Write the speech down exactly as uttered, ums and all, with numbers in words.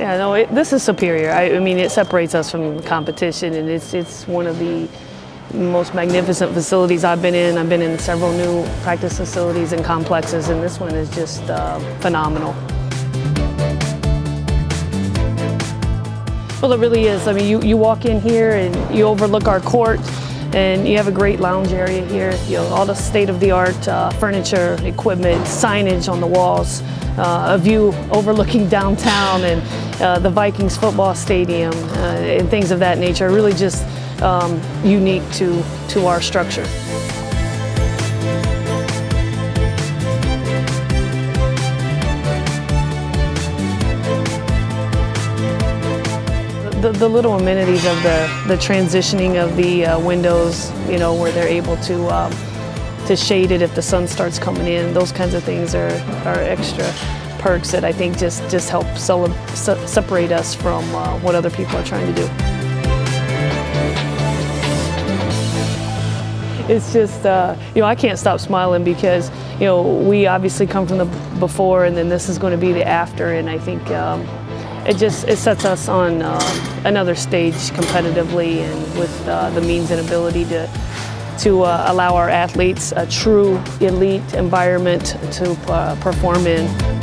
Yeah, no, it, this is superior. I, I mean, it separates us from competition, and it's, it's one of the most magnificent facilities I've been in. I've been in several new practice facilities and complexes, and this one is just uh, phenomenal. Well, it really is. I mean, you, you walk in here and you overlook our court, and you have a great lounge area here. You know, all the state-of-the-art uh, furniture, equipment, signage on the walls, uh, a view overlooking downtown and uh, the Vikings football stadium uh, and things of that nature. Really just um, unique to, to our structure. The, the little amenities of the, the transitioning of the uh, windows, you know, where they're able to, um, to shade it if the sun starts coming in. Those kinds of things are, are extra perks that I think just, just help se- separate us from uh, what other people are trying to do. It's just, uh, you know, I can't stop smiling because, you know, we obviously come from the before, and then this is going to be the after, and I think um, It just it sets us on uh, another stage competitively, and with uh, the means and ability to to uh, allow our athletes a true elite environment to uh, perform in.